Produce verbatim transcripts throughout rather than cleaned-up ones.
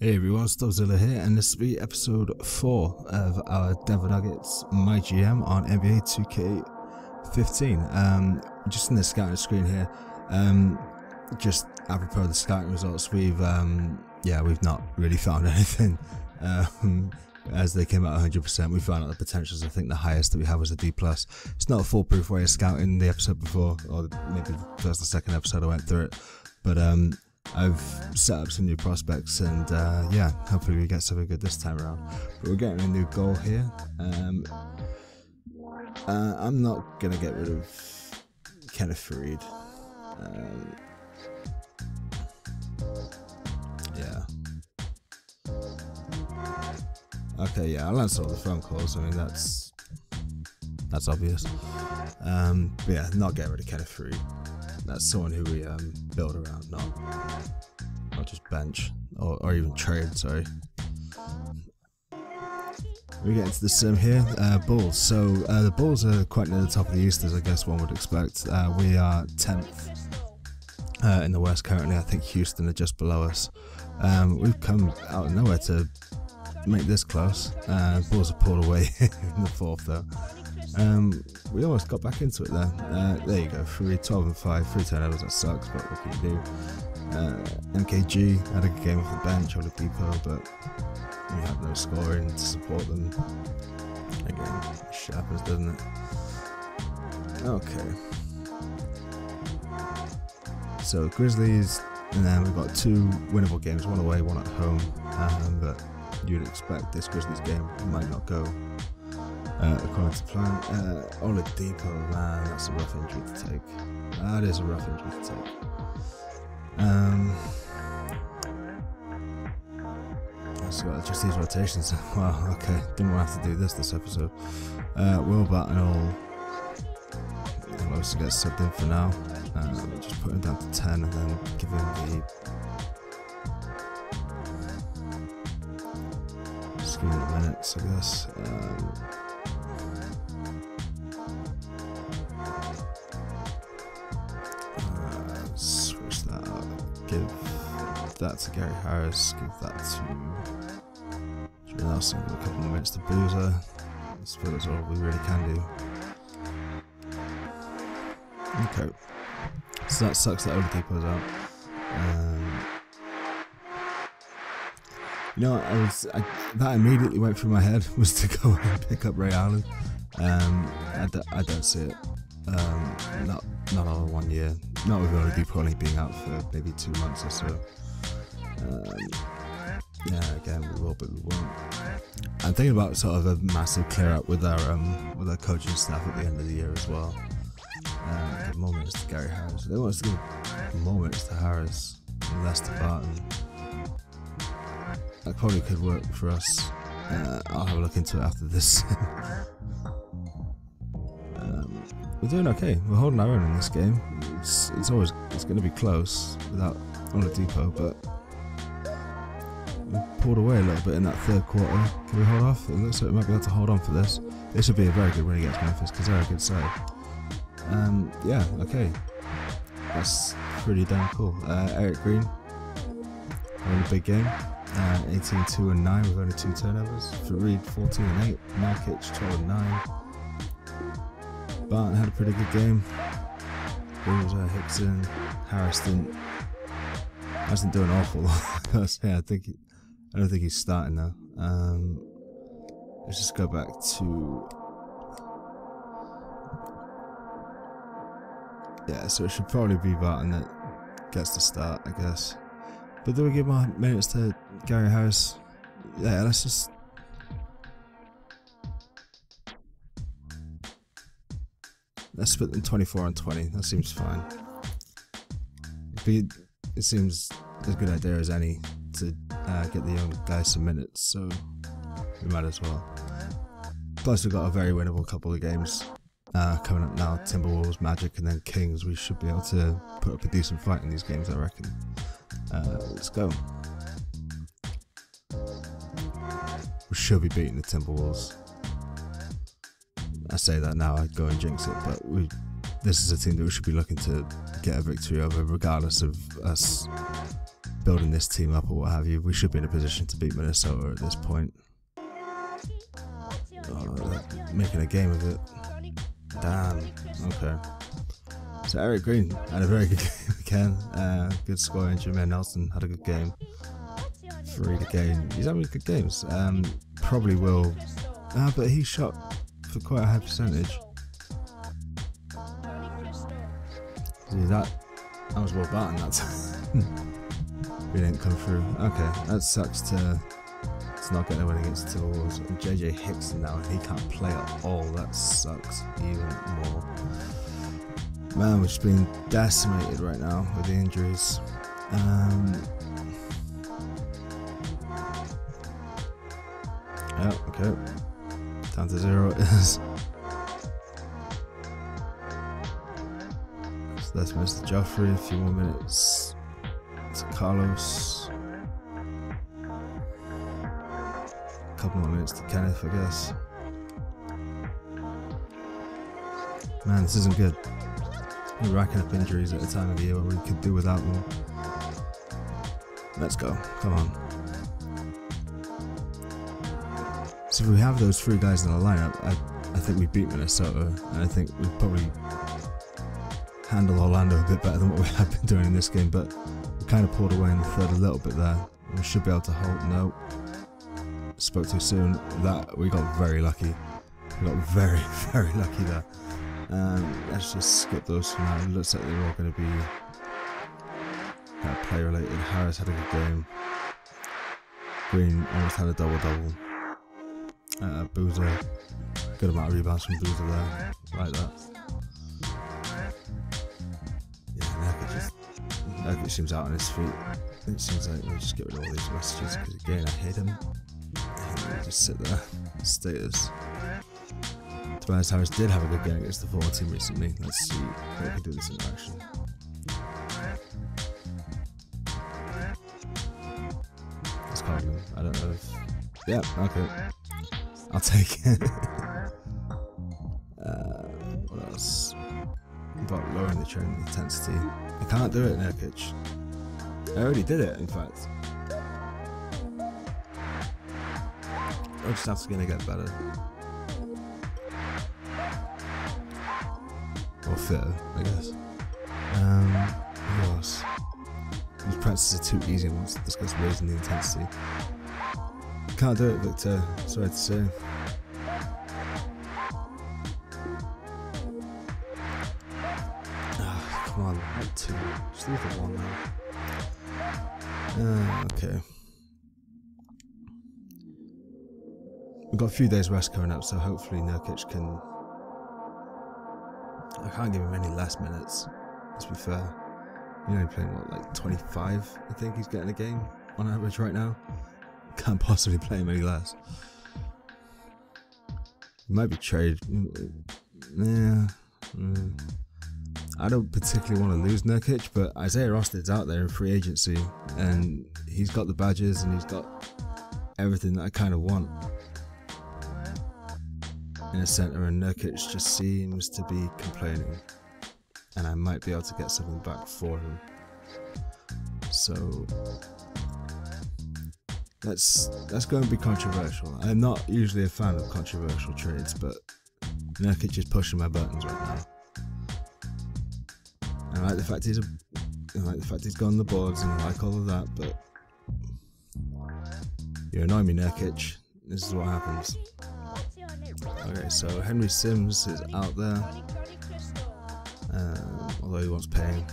Hey everyone, Stobzilla here, and this will be episode four of our Denver Nuggets My G M on N B A two K fifteen. Um, just in the scouting screen here, um, just apropos of the scouting results, we've um, yeah, we've not really found anything. Um, as they came out one hundred percent, we found out the potentials. I think the highest that we had was a D plus. It's not a foolproof way of scouting. The episode before, or maybe first or second episode, I went through it, but um. I've set up some new prospects, and uh, yeah, hopefully we get something good this time around. But we're getting a new goal here. Um, uh, I'm not going to get rid of Kenneth Freed. Um, yeah. Okay, yeah, I'll answer all the phone calls. I mean, that's that's obvious. Um, but yeah, not getting rid of Kenneth Freed. That's someone who we um, build around, not, not just bench, or, or even trade, sorry. We get into the sim here, uh, Bulls. So uh, the Bulls are quite near the top of the East, as I guess one would expect. Uh, we are tenth uh, in the West currently. I think Houston are just below us. Um, we've come out of nowhere to make this close. Uh, Bulls are pulled away in the fourth though. Um, we almost got back into it there. Uh, there you go, free twelve and five, three turnovers, that sucks, but what can you do? Uh, M K G had a game off the bench, Oladipo, but we have no scoring to support them. Again, shit happens, doesn't it? Okay. So, Grizzlies, and then we've got two winnable games, one away, one at home, um, but you'd expect this Grizzlies game might not go Uh, according to plan. uh, Oladipo, man, that's a rough injury to take. That is a rough injury to take. Um, that's got just these rotations. Wow, okay, didn't want to have to do this this episode. Uh, Will Barton all obviously gets subbed in for now. Uh, we'll just put him down to ten and then give him the screen in minutes, I guess. Um, That to Gary Harris, give that to Jermaine Nelson, a couple of minutes to Boozer. I suppose that's all we really can do. Okay, so that sucks that Oladipo's out. Um, you know, I was, I, that immediately went through my head was to go and pick up Ray Allen. Um, I, d I don't see it. Um, not not all in one year. Not with Oladipo only being out for maybe two months or so. Um, yeah, again, we will, but we won't. I'm thinking about sort of a massive clear up with our um, with our coaching staff at the end of the year as well. Um, give more minutes to Gary Harris. They want us to give more minutes to Harris and less to Barton. That probably could work for us. Uh, I'll have a look into it after this. um, we're doing okay. We're holding our own in this game. It's it's always it's going to be close without Oladipo, but we pulled away a little bit in that third quarter. Can we hold off? It looks like we might be able to hold on for this. This should be a very good win against Memphis because they're a good side. Um, yeah, okay. That's pretty damn cool. Uh, Erick Green in a big game. Uh, eighteen two and nine with only two turnovers. Freed fourteen and eight. Nurkic twelve and nine. Barton had a pretty good game. J J Hickson, Harris didn't. Hasn't done awful. yeah, I think he, I don't think he's starting now. Um, let's just go back to yeah. So it should probably be Barton that gets the start, I guess. But do we give my minutes to Gary Harris? Yeah, let's just. Let's split them twenty-four and twenty. That seems fine. Be, it seems as good an idea as any to uh, get the young guys some minutes, so we might as well. Plus, we've got a very winnable couple of games uh, coming up now. Timberwolves, Magic, and then Kings. We should be able to put up a decent fight in these games, I reckon. Uh, let's go. We should be beating the Timberwolves. I say that now, I'd go and jinx it, but we, this is a team that we should be looking to get a victory over, regardless of us building this team up or what have you, we should be in a position to beat Minnesota at this point. Oh, making a game of it. Damn. Okay. So Erick Green had a very good game again. Uh, good scoring. Jermaine Nelson had a good game. Freed again. He's having good games. Um, probably will. Ah, but he shot for quite a high percentage. See that? That was Will Barton that time. We didn't come through. Okay, that sucks to, to not get a win against the Wolves. And J J Hickson now, he can't play at all. That sucks even more. Man, we've just been decimated right now with the injuries. Um, yeah, okay. Down to zero it is. So that's Mister Joffrey, a few more minutes. It's Carlos. A couple more minutes to Kenneth, I guess. Man, this isn't good. We're racking up injuries at a time of the year where we could do without them. Let's go. Come on. So if we have those three guys in the lineup, I, I think we beat Minnesota, and I think we probably handle Orlando a bit better than what we have been doing in this game, but we kind of pulled away in the third a little bit there. We should be able to hold. No, spoke too soon. That we got very lucky. We got very, very lucky there. Um, let's just skip those for now. It looks like they're all going to be kind of play related. Harris had a good game. Green almost had a double double. Uh, Boozer, good amount of rebounds from Boozer there, like that. Nurkic seems out on his feet. It seems like we'll just get rid of all these messages because again I hate him. I just sit there. Status. Tobias Harris did have a good game against the former team recently. Let's see if we can do this in action. Let's call him. I don't know if... Yeah, okay. I'll take it. uh, what else? About lowering the training intensity. I can't do it, Nurkic. I already did it, in fact. I'm just have to gonna get better. Or fitter, I guess. Um, what else? These practices are too easy once to discuss raising the intensity. I can't do it, Victor. Sorry to say. Two. Just leave it one now. Uh, okay. We've got a few days rest coming up, so hopefully Nurkic can... I can't give him any less minutes, let's be fair. You're only playing, what, like twenty-five? I think he's getting a game on average right now. Can't possibly play him any less. Might be traded. Yeah. Mm. I don't particularly want to lose Nurkic, but Isaiah Rosted's out there in free agency and he's got the badges and he's got everything that I kind of want in a centre, and Nurkic just seems to be complaining and I might be able to get something back for him. So that's, that's going to be controversial. I'm not usually a fan of controversial trades, but Nurkic is pushing my buttons right now. I like the fact he's a, I like the fact he's got on the boards and I like all of that, but you annoy me, Nurkic. This is what happens. Okay, so Henry Sims is out there, um, although he wants paying.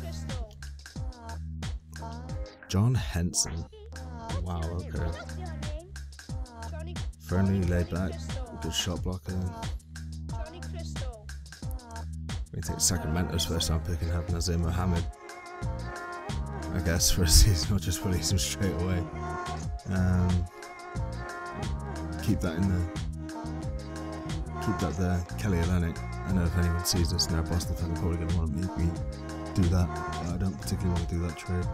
John Henson. Wow. Okay. Friendly, laid back, good shot blocker. We can take Sacramento's first round pick and have Nazr Mohammed, I guess, for a season. I'll just release him straight away. Um, keep that in there. Keep that there. Kelly Olynyk. I know if anyone sees this now, Boston fans are probably going to want to make me do that. But I don't particularly want to do that trade.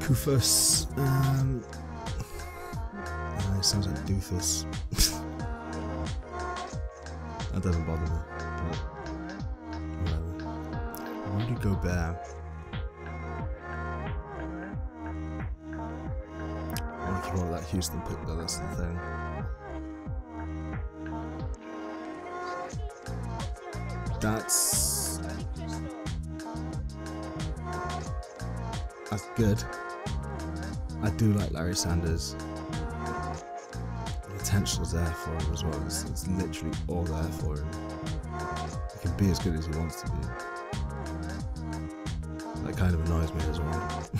Koufos. Um, uh, it sounds like doofus. That doesn't bother me, but whatever. Rudy Gobert. I wanted that Houston pick though, that's the thing. That's... That's good. I do like Larry Sanders. The potential's there for him as well. It's, it's literally all there for him. He can be as good as he wants to be. That kind of annoys me as well.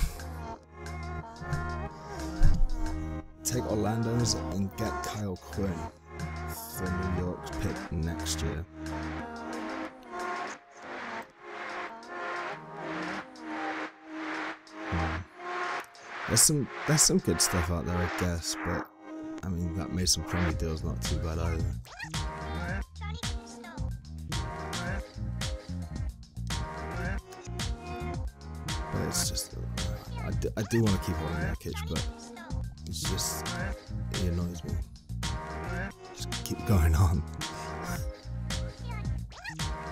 Take Orlando's and get Kyle Quinn for New York's pick next year. Um, there's some there's some good stuff out there, I guess, but I mean that Mason Plumlee deal's not too bad either. But it's just I do, I do want to keep on Nurkic, but. It's just, it annoys me. Just keep going on.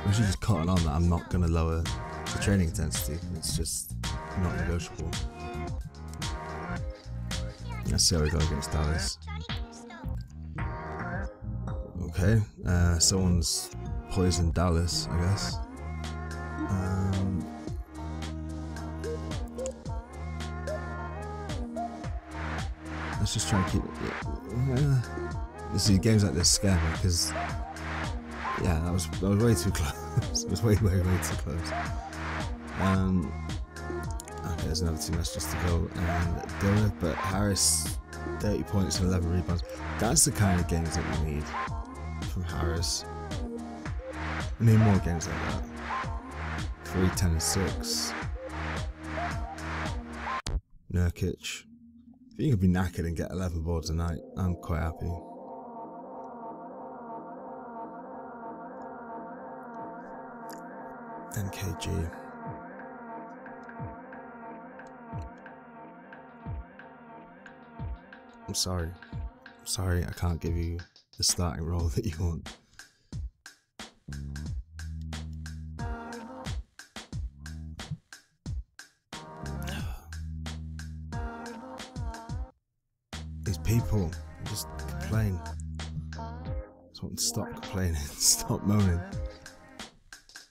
I should just cotton on that I'm not going to lower the training intensity. It's just not negotiable. Let's see how we go against Dallas. Okay, uh, someone's poisoned Dallas, I guess. Um... Let's just try and keep it. Yeah. You see, games like this scare me because, yeah, that was that was way too close. It was way, way, way too close. Um, okay, there's another two matches to go and deal with, but Harris, thirty points and eleven rebounds. That's the kind of games that we need from Harris. We need more games like that. Three, ten, and six. Nurkic. You could be knackered and get eleven boards a night. I'm quite happy. N K G. I'm sorry. I'm sorry I can't give you the starting role that you want. People just complain. Just want to stop complaining, stop moaning.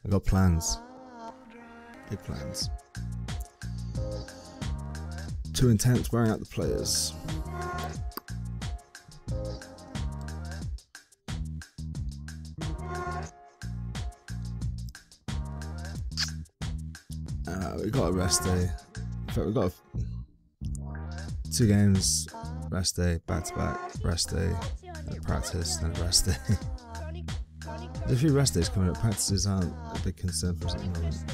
I've got plans, big plans. Too intense, wearing out the players. Uh, we got a rest day. In fact, we got a, two games. Rest day, back to back, rest day, and practice, then rest day. There's a few rest days coming up, practices aren't a big concern for us at the moment.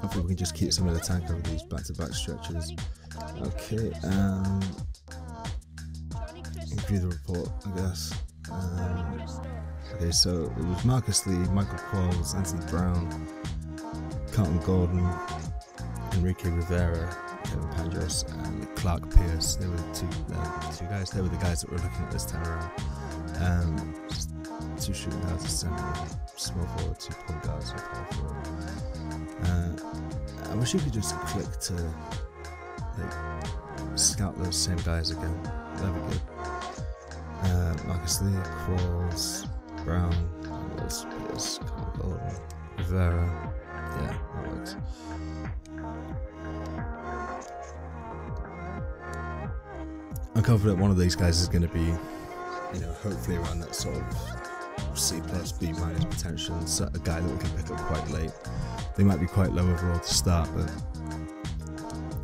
Hopefully we can just keep some of the tank over these back to back stretches. Okay, um, review the report, I guess. Um, okay, so it was Marcus Lee, Michael Qualls, Anthony Brown, Carlton Gordon, Enrique Rivera, Kevin Pandras, and Clark Pierce. They were the two, uh, two guys. They were the guys that we're looking at this time around. Um, just two shooting guards, a center, small forward, two point guards, and power forward. Uh, I wish you could just click to like, scout those same guys again. That'd be good. Uh, Marcus Lee, Qualls, Brown, Carlos, Pierce, Gordon, Rivera. Yeah, that works. I'm confident one of these guys is going to be, you know, hopefully around that sort of C plus, B minus potential, and so a guy that we can pick up quite late. They might be quite low overall to start, but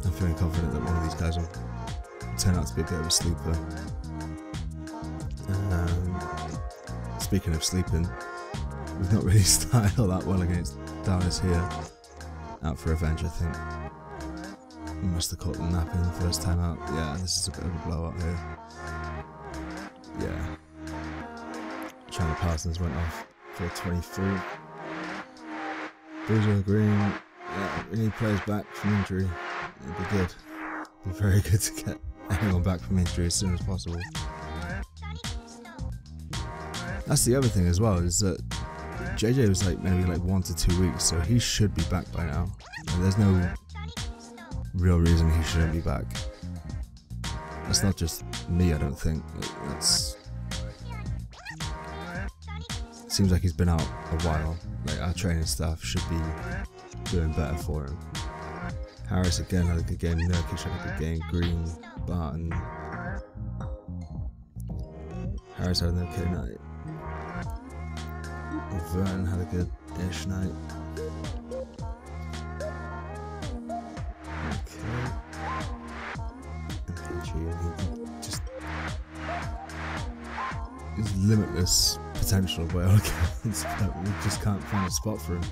I'm feeling confident that one of these guys will turn out to be a bit of a sleeper. Um, speaking of sleeping, we've not really started all that well against Dallas here. Out for revenge, I think. We must have caught them napping the first time out. Yeah, this is a bit of a blowout here. Yeah. Chandler Parsons went off for twenty-three. Boozer Green. Yeah, we need players back from injury. It'd be good. It'd be very good to get everyone back from injury as soon as possible. That's the other thing as well, is that J J was like maybe like one to two weeks, so he should be back by now. And there's no real reason he shouldn't be back. It's not just me, I don't think. It's, it seems like he's been out a while. Like, our training staff should be doing better for him. Harris again had a good game. Nurkic had a good game. Green, Barton. Harris had an okay night. Vernon had a good-ish night. Just his limitless potential by all accounts, but we just can't find a spot for him.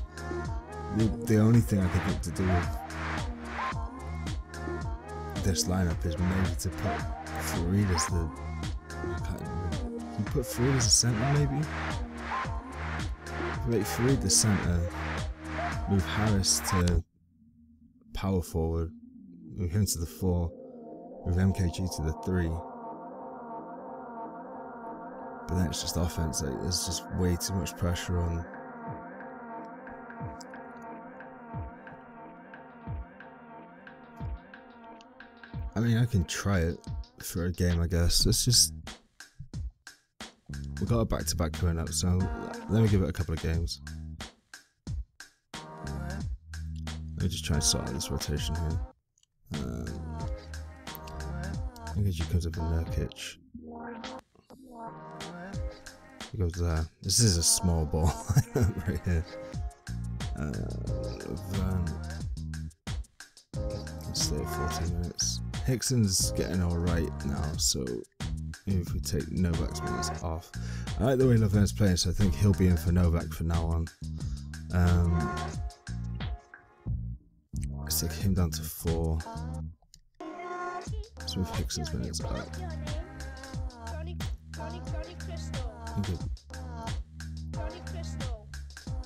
The, the only thing I could think to do with this lineup is maybe to put Freed as the. I can't remember. Can you put Freed as a centre, maybe? Make Freed the centre, move Harris to power forward, move him to the four. With M K G to the three. But then it's just offense. Like, there's just way too much pressure on. I mean, I can try it for a game, I guess. It's just. We've got a back to back coming up, so let me give it a couple of games. Let me just try and sort out this rotation here. Um, He comes up in Nurkic. He goes there. This is a small ball right here. Uh, Let's stay fourteen minutes. Hickson's getting alright now, so even if we take Novak's minutes off. I like the way Lavern's playing, so I think he'll be in for Novak from now on. Um, let's take him down to four. Let's move Hickson's minutes up.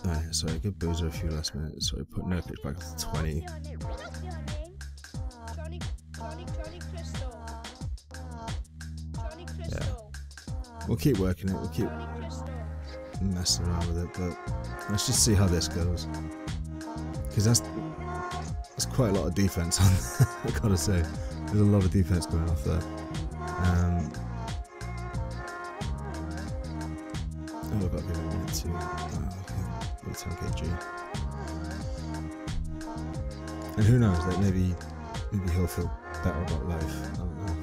Alright, so I give Boozer a few last minutes, so we put Nurkic back to twenty. Yeah. We'll keep working it, we'll keep messing around with it, but let's just see how this goes. Because that's, that's quite a lot of defense on there, I gotta say. There's a lot of defense going off there. Um, oh, I've got to give it a minute to. Oh, okay. It's M K G. And who knows? Like maybe, maybe he'll feel better about life. I don't know.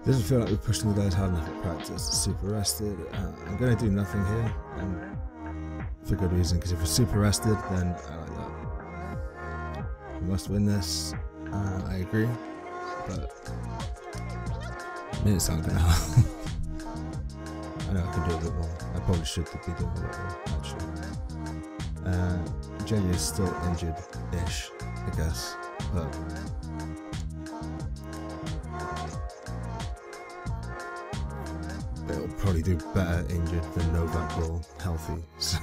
It doesn't feel like we're pushing the guys hard enough at practice. Super rested. Uh, I'm gonna do nothing here, and for good reason. Because if we're super rested, then. Uh, We must win this. Uh, I agree, but minutes aren't gonna help. I know I can do a bit more. I probably should be doing a bit more actually. Uh, Jenny is still injured-ish, I guess, but it'll probably do better injured than Novak will healthy. So.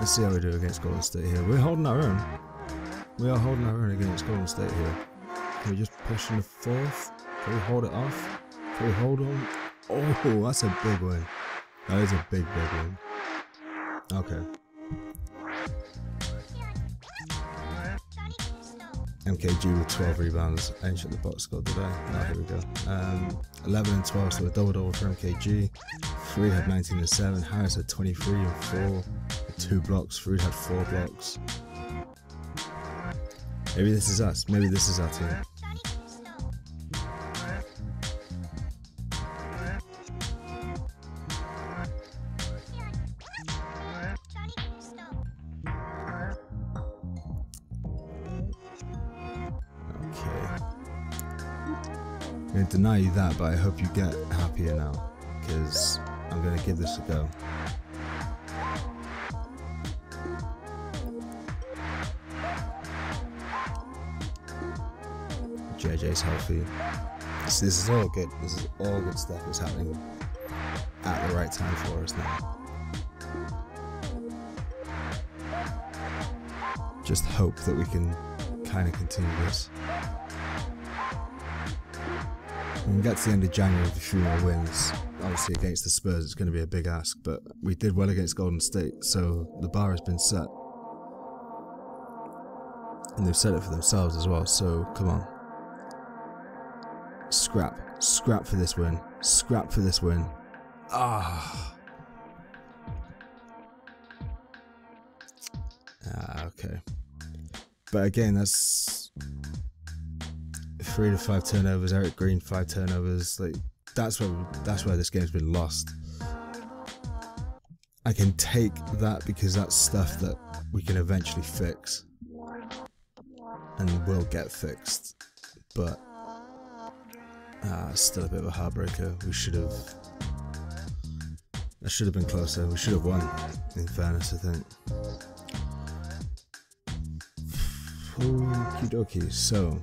Let's see how we do against Golden State here. We're holding our own. We are holding our own against Golden State here. Can we just push in the fourth? Can we hold it off? Can we hold on? Oh, that's a big win. That is a big, big win. Okay. M K G with twelve rebounds. Ancient the box scored today. Oh, here we go. Um, eleven and twelve, so a double-double for M K G. Freed had nineteen and seven. Harris had twenty-three and four. Two blocks. Freed had four blocks. Maybe this is us. Maybe this is our team. I'm going to deny you that, but I hope you get happier now, because I'm going to give this a go. J J's healthy. This, this is all good. This is all good stuff that's happening at the right time for us now. Just hope that we can kind of continue this. When we get to the end of January with a few more wins, Obviously against the Spurs it's going to be a big ask, but we did well against Golden State, so the bar has been set. And they've set it for themselves as well, so come on. Scrap. Scrap for this win. Scrap for this win. Ah. Ah, okay. But again, that's three to five turnovers. Erick Green, five turnovers. Like that's where that's where this game's been lost. I can take that because that's stuff that we can eventually fix and will get fixed. But ah, it's still a bit of a heartbreaker. We should have. That should have been closer. We should have won. In fairness, I think. Okie dokie, so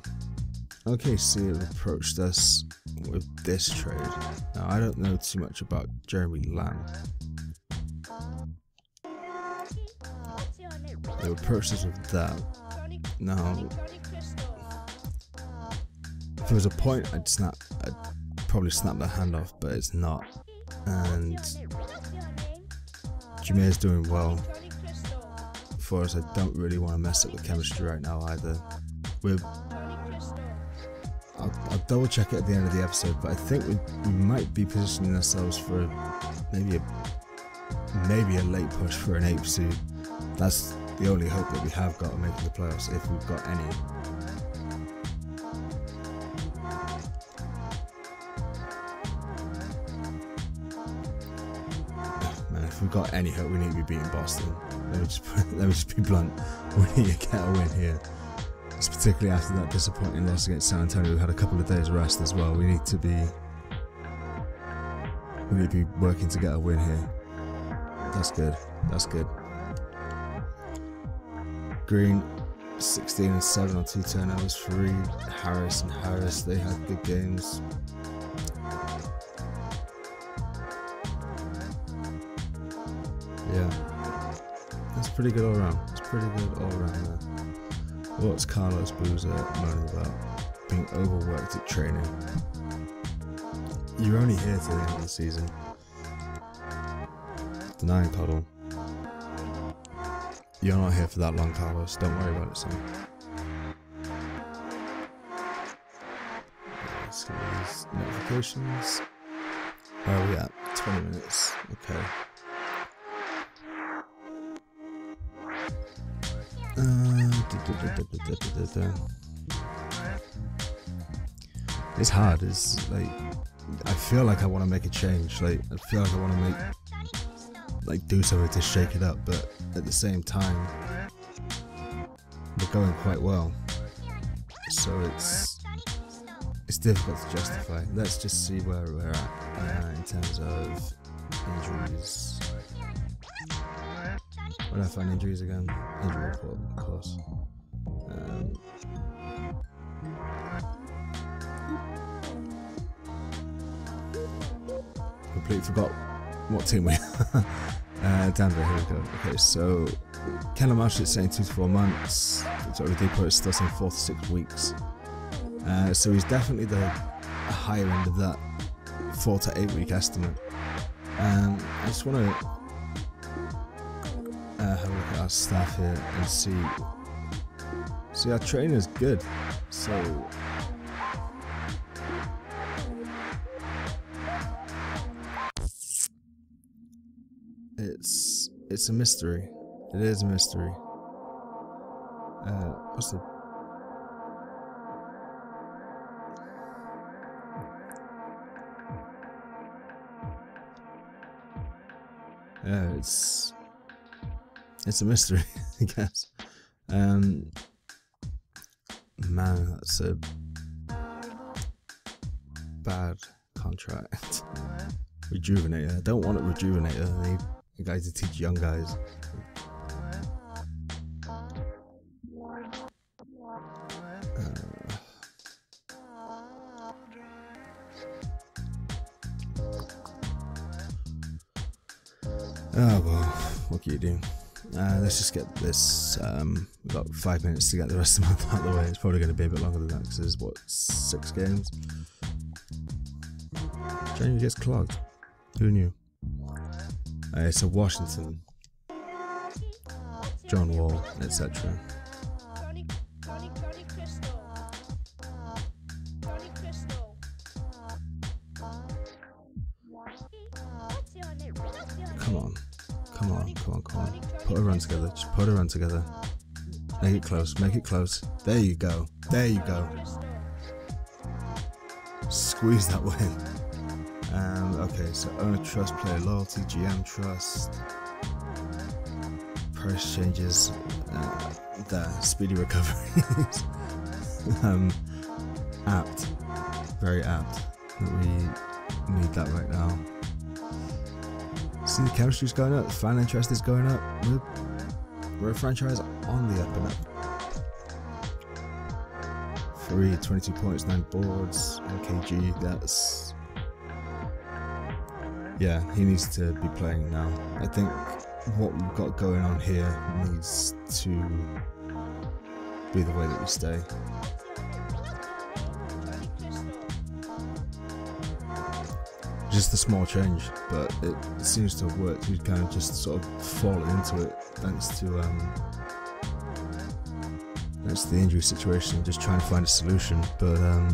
O K C have approached us with this trade. Now I don't know too much about Jeremy Lamb. They approached us with that. Now if there was a point I'd snap I'd probably snap their hand off, but it's not. And Jameer's doing well for us. I don't really want to mess up with chemistry right now either. We're I'll, I'll double check it at the end of the episode, but I think we, we might be positioning ourselves for maybe a maybe a late push for an eighth seed. That's the only hope that we have got of making the playoffs, if we've got any. Man, if we've got any hope, we need to be beating Boston. Let me, just, let me just be blunt, we need to get a win here. It's particularly after that disappointing loss against San Antonio. We had a couple of days rest as well. We need to be we need to be working to get a win here. That's good, that's good. Green, sixteen and seven on two turnovers. Freed, Harris and Harris, they had good games. Yeah. That's pretty good all round. That's pretty good all round there. What's Carlos Boozer moaning about? Being overworked at training. You're only here to the end of the season. Denying Puddle. You're not here for that long, Carlos. Don't worry about it, son. Let's get these notifications. Where are we at? twenty minutes. Okay. Uh, da, da, da, da, da, da, da, da. It's hard. It's like I feel like I want to make a change. Like I feel like I want to make like do something to shake it up, but at the same time we're going quite well, so it's it's difficult to justify. Let's just see where we're at uh, in terms of injuries. When I find injuries again, injury report, of course. Um, completely forgot what team we are. uh, Denver, here we go. Okay, so Kellen Marshall is saying two to four months. Oladipo is still saying four to six weeks. Uh, so he's definitely the higher end of that four to eight week estimate. Um, I just want to. Uh, have a look at our staff here and see. See, our trainer's good. So it's it's a mystery. It is a mystery. Uh, what's the? Yeah, uh, it's. It's a mystery, I guess. Um, man, that's a bad contract. Rejuvenator. I don't want a rejuvenator. I need a guy to teach young guys. Uh, oh, well, what can you do? Uh, let's just get this. Um, we've got five minutes to get the rest of the month out of the way. It's probably going to be a bit longer than that because there's what, six games? January gets clogged. Who knew? Uh, so Washington, John Wall, et cetera. Come on, come on, come on, come on. Put a run together, just put a run together. Make it close, make it close. There you go, there you go. Squeeze that win. Um, okay, so owner trust, player loyalty, G M trust, price changes, uh, there, speedy recoveries. um, apt, very apt that we need that right now. See, the chemistry's going up, the fan interest is going up. We're, we're a franchise on the up and up. Three, twenty-two points, nine boards, M K G, that's... yeah, he needs to be playing now. I think what we've got going on here needs to be the way that we stay. Just a small change, but it seems to have worked. We've kind of just sort of fallen into it thanks to um, thanks to the injury situation, just trying to find a solution. But um,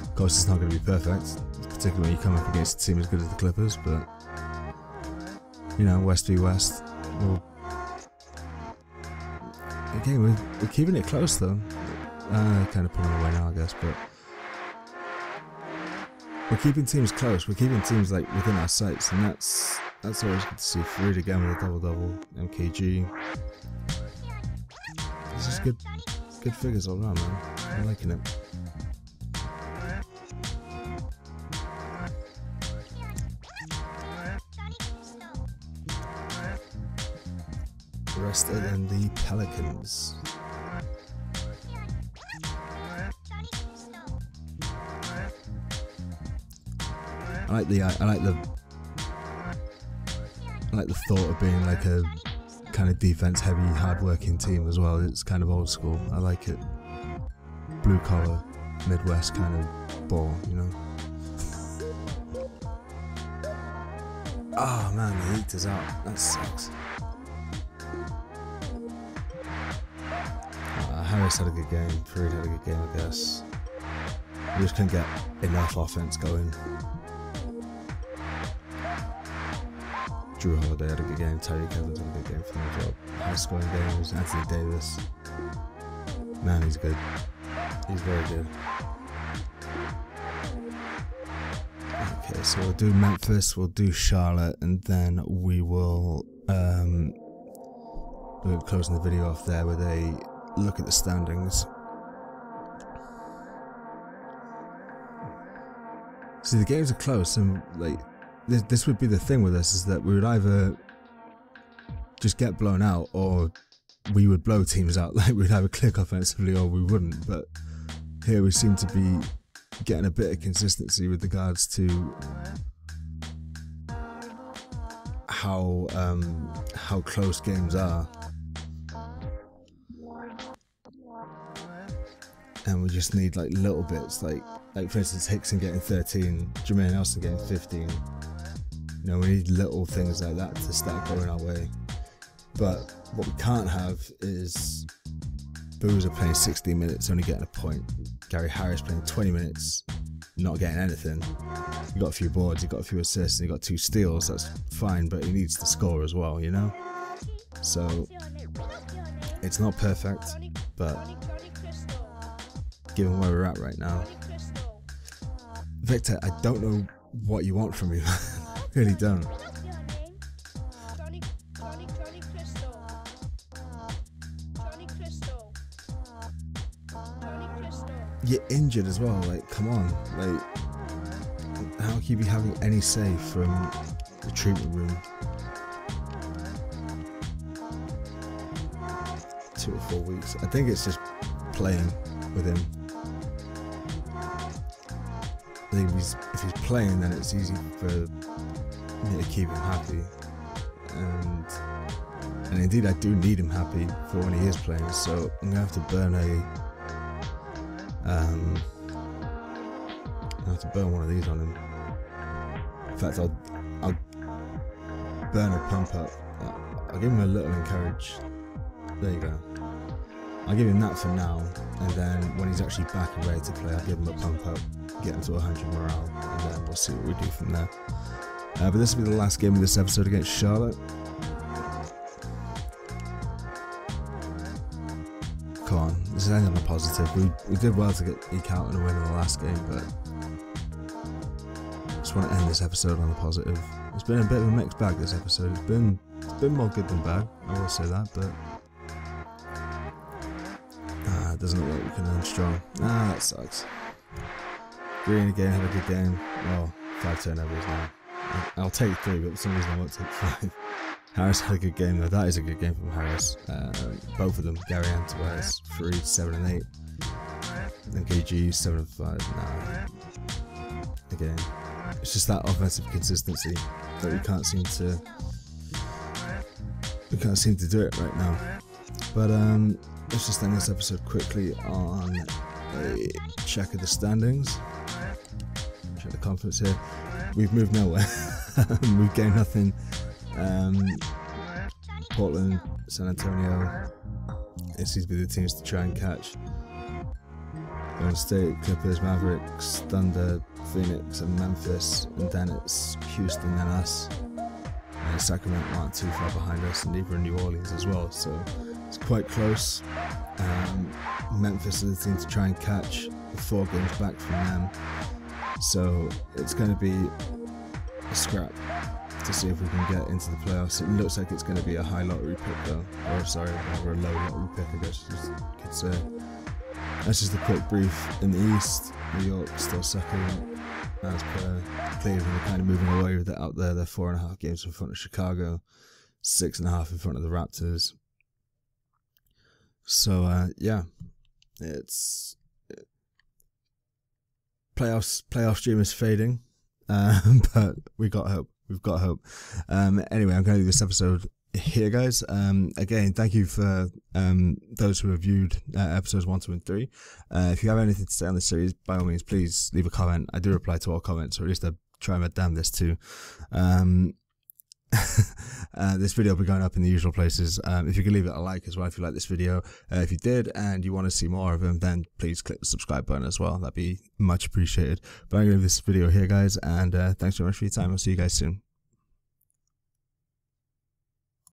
of course, it's not going to be perfect. Particularly when you come up against a team as good as the Clippers, but you know, West v West. Well, again, we're, we're keeping it close though. Uh, kind of pulling away now, I guess, but we're keeping teams close. We're keeping teams like within our sights, and that's that's always good to see. Freed again with a double double, M K G. This is good, good figures all around, man. I'm liking it. Rested in the Pelicans. I like the I, I like the I like the thought of being like a kind of defense-heavy, hard-working team as well. It's kind of old school. I like it. Blue-collar, Midwest kind of ball, you know. Oh man, the heat is out. That sucks. Harris had a good game, Freed had a good game, I guess. We just couldn't get enough offense going. Drew Holiday had a good game, Tyreek Evans had a good game for the job. High scoring games, Anthony Davis. Man, he's good. He's very good. Okay, so we'll do Memphis, we'll do Charlotte, and then we will, um, we're closing the video off there with a look at the standings. See, the games are close, and like this, this would be the thing with us, is that we would either just get blown out, or we would blow teams out. Like we'd either click offensively, or we wouldn't. But here we seem to be getting a bit of consistency with regards to how um, how close games are. And we just need like little bits, like like for instance Hickson getting thirteen, Jermaine Nelson getting fifteen. You know, we need little things like that to start going our way. But what we can't have is Boozer playing sixteen minutes, only getting a point. Gary Harris playing twenty minutes, not getting anything. He got a few boards, he got a few assists, and he got two steals. That's fine, but he needs to score as well, you know. So it's not perfect, but given where we're at right now. Victor, I don't know what you want from me, man. I really don't. You're injured as well, like, come on. Like, how can you be having any say from the treatment room? Two or four weeks. I think it's just playing with him. If he's, if he's playing, then it's easy for me to keep him happy, and and indeed I do need him happy for when he is playing. So I'm gonna have to burn a um, I have to burn one of these on him. In fact, I'll, I'll burn a pump up. I'll give him a little encourage. There you go. I'll give him that for now, and then when he's actually back and ready to play, I'll give him a pump up, get him to one hundred morale, and then we'll see what we do from there. Uh, but this will be the last game of this episode against Charlotte. Come on, this is ending on a positive. We, we did well to get eke out and a win in the last game, but I just want to end this episode on a positive. It's been a bit of a mixed bag this episode. It's been, it's been more good than bad, I will say that, but ah, it doesn't look like we can end strong. Ah, that sucks. Green again had a good game. Well, five turnovers now. I'll take three, but for some reason I won't take five. Harris had a good game though. That is a good game from Harris. Uh, both of them, Gary and Tobias, three, seven and eight. And K G, seven and five. Nah. Again, it's just that offensive consistency that we can't seem to, we can't seem to do it right now. But um, let's just end this episode quickly on a check of the standings. Check the conference here. We've moved nowhere. We've gained nothing. Um, Portland, San Antonio, it seems to be the teams to try and catch. Golden State, Clippers, Mavericks, Thunder, Phoenix, and Memphis, and then it's Houston and us. And Sacramento aren't too far behind us, and even New Orleans as well, so it's quite close. Um, Memphis is the team to try and catch, the four games back from them. So it's going to be a scrap to see if we can get into the playoffs. It looks like it's going to be a high lottery pick though, or sorry, or a low lottery pick, I guess you could say. That's just a quick brief. In the East, New York still sucking as per. Cleveland are kind of moving away with it out there. They're four and a half games in front of Chicago, six and a half in front of the Raptors. So uh, yeah, it's Playoffs, playoff dream is fading, um, but we got hope. We've got hope. Um, anyway, I'm going to do this episode here, guys. Um, again, thank you for um, those who reviewed uh, episodes one, two, and three. Uh, if you have anything to say on the series, by all means, please leave a comment. I do reply to all comments, or at least I try my damnedest to. Um, uh, this video will be going up in the usual places. Um, if you could leave it a like as well if you like this video. Uh, if you did and you want to see more of them, then please click the subscribe button as well. That'd be much appreciated. But I'm going to leave this video here, guys, and uh, thanks very much for your time. I'll see you guys soon.